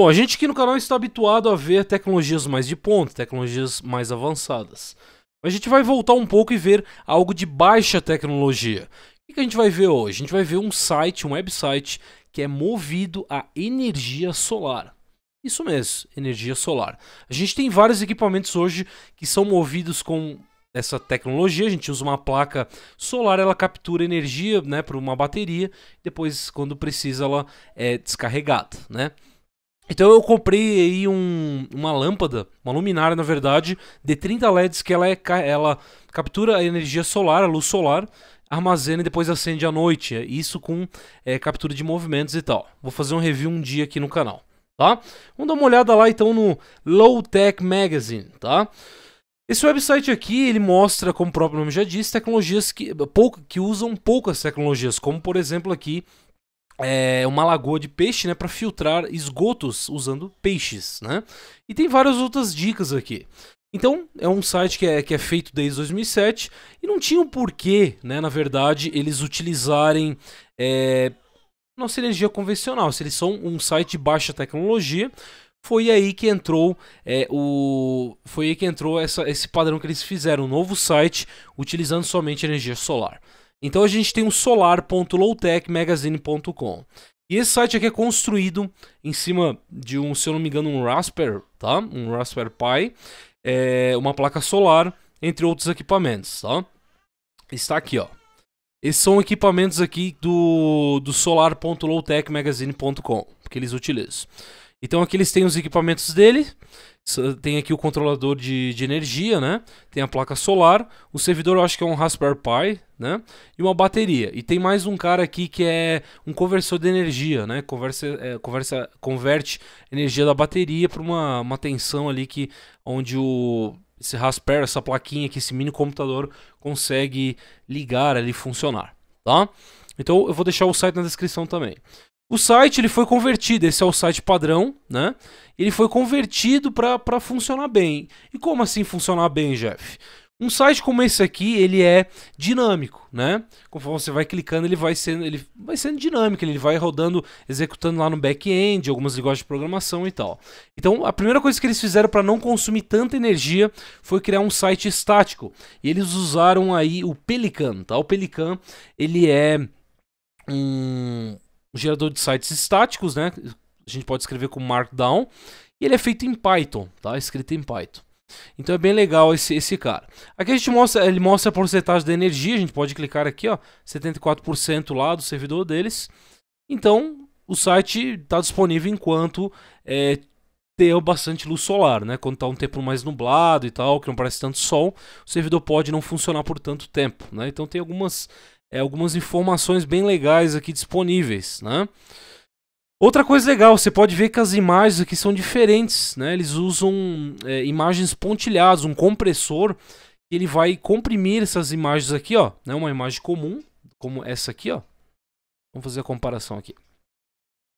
Bom, a gente aqui no canal está habituado a ver tecnologias mais de ponta, tecnologias mais avançadas. Mas a gente vai voltar um pouco e ver algo de baixa tecnologia. O que a gente vai ver hoje? A gente vai ver um site, um website que é movido a energia solar. Isso mesmo, energia solar. A gente tem vários equipamentos hoje que são movidos com essa tecnologia. A gente usa uma placa solar, ela captura energia, né, para uma bateria. Depois, quando precisa, ela é descarregada, né? Então eu comprei aí uma lâmpada, uma luminária na verdade, de 30 LEDs que ela captura a energia solar, a luz solar, armazena e depois acende à noite. Isso com captura de movimentos e tal. Vou fazer um review um dia aqui no canal, tá? Vamos dar uma olhada lá então no Low Tech Magazine, tá? Esse website aqui, ele mostra, como o próprio nome já diz, tecnologias que usam poucas tecnologias, como por exemplo aqui, é uma lagoa de peixe, né, para filtrar esgotos usando peixes, né? E tem várias outras dicas aqui. Então, é um site que é feito desde 2007 e não tinha um porquê, né, na verdade, eles utilizarem nossa energia convencional. Se eles são um site de baixa tecnologia, foi aí que entrou esse padrão que eles fizeram, um novo site utilizando somente energia solar. Então a gente tem o solar.lowtechmagazine.com. E esse site aqui é construído em cima de um, se eu não me engano, um Raspberry, tá? Um Raspberry Pi, uma placa solar, entre outros equipamentos, tá? Está aqui, ó. Esses são equipamentos aqui do solar.lowtechmagazine.com, que eles utilizam. Então aqui eles têm os equipamentos dele, tem aqui o controlador de energia, né? Tem a placa solar, o servidor eu acho que é um Raspberry Pi, né? E uma bateria. E tem mais um cara aqui que é um conversor de energia, né? Converte energia da bateria para uma tensão ali que onde esse Raspberry, essa plaquinha aqui, esse mini computador consegue ligar ali e funcionar, tá? Então eu vou deixar o site na descrição também. O site ele foi convertido, esse é o site padrão, né? Ele foi convertido para funcionar bem. E como assim funcionar bem, Jeff? Um site como esse aqui, ele é dinâmico, né? Conforme você vai clicando, ele vai sendo dinâmico, ele vai rodando, executando lá no back-end, algumas linguagens de programação e tal. Então, a primeira coisa que eles fizeram para não consumir tanta energia foi criar um site estático. E eles usaram aí o Pelican, tá? O Pelican, ele é um gerador de sites estáticos, né? A gente pode escrever com Markdown. E ele é feito em Python, tá? Escrito em Python. Então é bem legal esse cara. Aqui a gente mostra, ele mostra a porcentagem da energia. A gente pode clicar aqui, ó, 74% lá do servidor deles. Então o site está disponível enquanto ter bastante luz solar, né? Quando está um tempo mais nublado e tal, que não parece tanto sol, o servidor pode não funcionar por tanto tempo, né? Então tem algumas informações bem legais aqui disponíveis, né? Outra coisa legal, você pode ver que as imagens aqui são diferentes, né? Eles usam imagens pontilhadas, um compressor, ele vai comprimir essas imagens aqui, ó, né? Uma imagem comum, como essa aqui, ó. Vamos fazer a comparação aqui.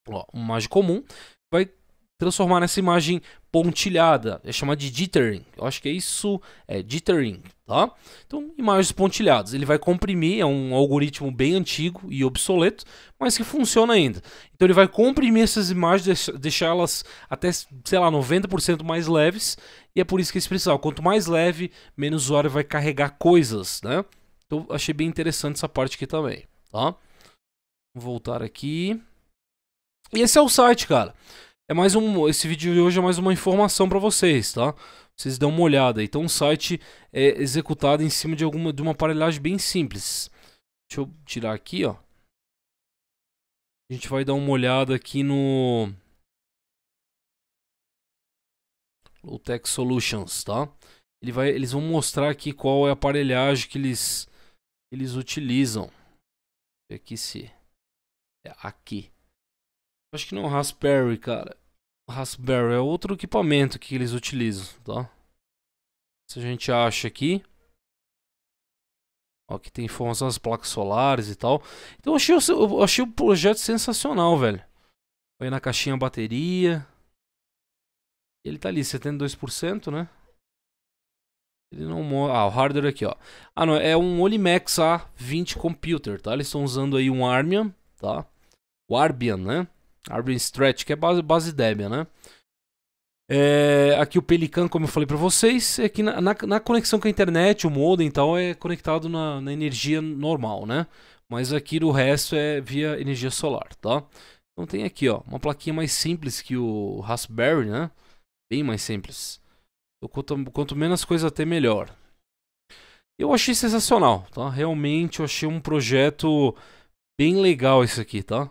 Ó, uma imagem comum, vai transformar nessa imagem pontilhada, é chamada de jittering, eu acho que é isso, jittering, tá? Então, imagens pontilhadas, ele vai comprimir, é um algoritmo bem antigo e obsoleto, mas que funciona ainda. Então ele vai comprimir essas imagens, deixá-las até, sei lá, 90% mais leves, e é por isso que eles precisam, quanto mais leve, menos usuário vai carregar coisas, né? Então achei bem interessante essa parte aqui também, tá? Vou voltar aqui. E esse é o site, cara. Esse vídeo de hoje é mais uma informação para vocês, tá? Vocês dão uma olhada. Então o site é executado em cima de uma aparelhagem bem simples. Deixa eu tirar aqui, ó. A gente vai dar uma olhada aqui no Low Tech Solutions, tá? Eles vão mostrar aqui qual é a aparelhagem que eles utilizam. Aqui se é aqui. Acho que não é o Raspberry, cara. Raspberry é outro equipamento que eles utilizam, tá? Se a gente acha aqui. Ó, aqui tem informação das placas solares e tal. Então eu achei o projeto sensacional, velho. Vai na caixinha bateria. Ele tá ali, 72%, né? Ele não mostra. Ah, o hardware aqui, ó. Ah, não, é um Olimex A20 computer, tá? Eles estão usando aí um Armbian, tá? O Armbian, né? Armbian Stretch, que é base Debian, né? É, aqui o Pelican, como eu falei para vocês, é que na conexão com a internet, o modem e tal, é conectado na energia normal, né? Mas aqui do resto é via energia solar, tá? Então tem aqui, ó, uma plaquinha mais simples que o Raspberry, né? Bem mais simples. Então, quanto menos coisa até melhor. Eu achei sensacional, tá? Realmente eu achei um projeto bem legal esse aqui, tá?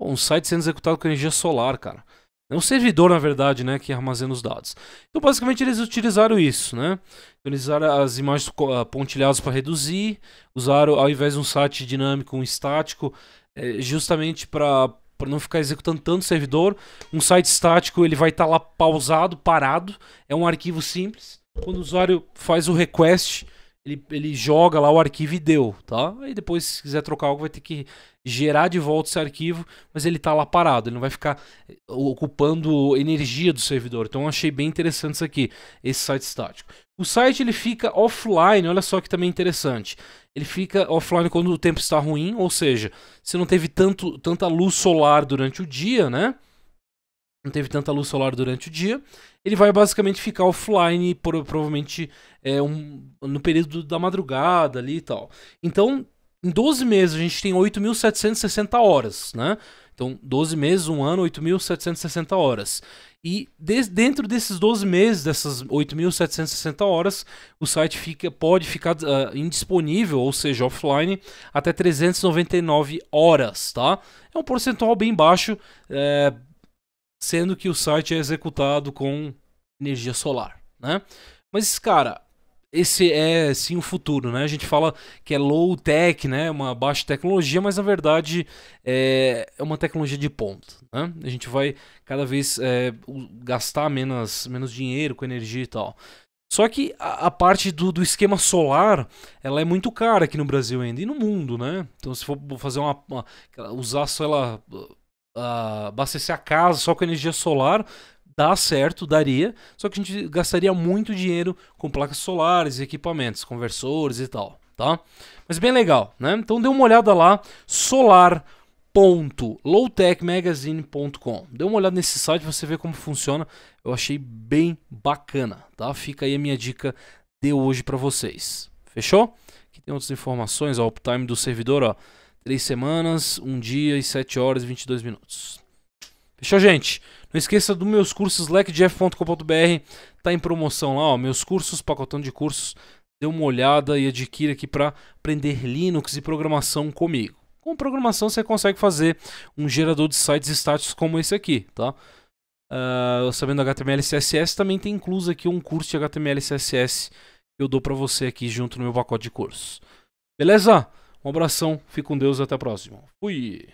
Um site sendo executado com energia solar, cara. É um servidor, na verdade, né, que armazena os dados. Então, basicamente, eles utilizaram isso, né? Utilizaram as imagens pontilhadas para reduzir, usaram, ao invés de um site dinâmico, um estático, justamente para não ficar executando tanto servidor. Um site estático, ele vai estar lá pausado, parado, é um arquivo simples. Quando o usuário faz o request, ele joga lá o arquivo e deu, tá? Aí depois, se quiser trocar algo, vai ter que gerar de volta esse arquivo, mas ele tá lá parado, ele não vai ficar ocupando energia do servidor. Então eu achei bem interessante isso aqui, esse site estático. O site ele fica offline, olha só que também interessante. Ele fica offline quando o tempo está ruim, ou seja, se não teve tanta luz solar durante o dia, né? Não teve tanta luz solar durante o dia, ele vai basicamente ficar offline, provavelmente no período da madrugada ali e tal. Então, em 12 meses a gente tem 8.760 horas, né? Então, 12 meses, um ano, 8.760 horas. E dentro desses 12 meses, dessas 8.760 horas, o site pode ficar indisponível, ou seja, offline, até 399 horas, tá? É um percentual bem baixo, sendo que o site é executado com energia solar, né? Mas, cara, esse é sim o futuro, né? A gente fala que é low tech, né? Uma baixa tecnologia, mas na verdade é uma tecnologia de ponta, né? A gente vai cada vez gastar menos dinheiro com energia e tal. Só que a parte do esquema solar, ela é muito cara aqui no Brasil ainda e no mundo, né? Então, se for fazer usar só ela, abastecer a casa só com energia solar, dá certo, daria, só que a gente gastaria muito dinheiro com placas solares, equipamentos, conversores e tal, tá? Mas bem legal, né? Então dê uma olhada lá, solar.lowtechmagazine.com. Dê uma olhada nesse site, você vê como funciona, eu achei bem bacana, tá? Fica aí a minha dica de hoje para vocês, fechou? Aqui tem outras informações, ó, o uptime do servidor, ó, 3 semanas, 1 dia e 7 horas e 22 minutos. Fechou, gente? Não esqueça dos meus cursos, slackjeff.com.br, tá em promoção lá, ó, meus cursos, pacotão de cursos, dê uma olhada e adquira aqui para aprender Linux e programação comigo. Com programação você consegue fazer um gerador de sites estáticos como esse aqui, tá? Sabendo HTML e CSS, também tem incluso aqui um curso de HTML e CSS que eu dou para você aqui junto no meu pacote de cursos. Beleza? Um abração, fique com Deus e até a próxima. Fui!